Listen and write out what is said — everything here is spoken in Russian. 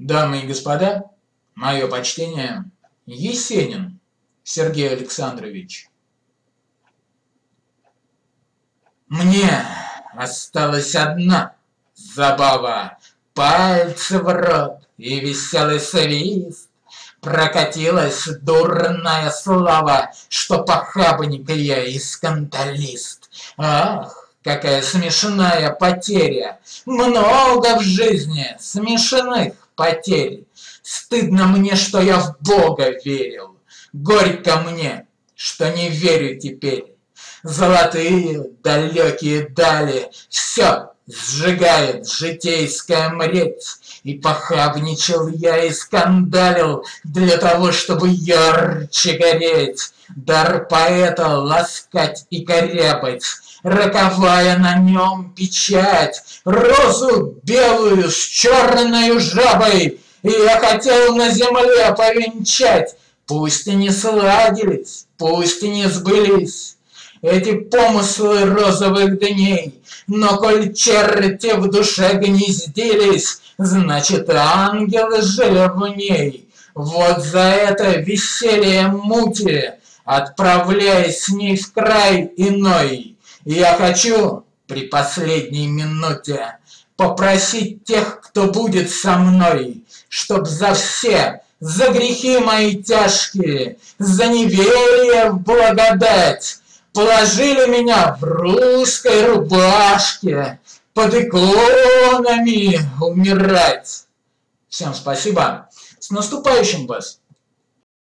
Дамы и господа, мое почтение, Есенин Сергей Александрович. Мне осталась одна забава, пальцы в рот и веселый свист. Прокатилась дурная слава, что похабник я и скандалист. Ах! Какая смешная потеря! Много в жизни смешных потерь. Стыдно мне, что я в Бога верил. Горько мне, что не верю теперь. Золотые далекие дали все сжигает житейская мреть. И похабничал я и скандалил для того, чтобы ярче гореть. Дар поэта ласкать и корябать, роковая на нем печать, розу белую с черной жабой я хотел на земле повенчать. Пусть и не сладились, пусть и не сбылись эти помыслы розовых дней, но коль черти в душе гнездились, значит, ангелы жили в ней. Вот за это веселье мути, отправляясь с ней в край иной, я хочу при последней минуте попросить тех, кто будет со мной, чтоб за все, за грехи мои тяжкие, за неверие в благодать, положили меня в русской рубашке под иконами умирать. Всем спасибо. С наступающим вас!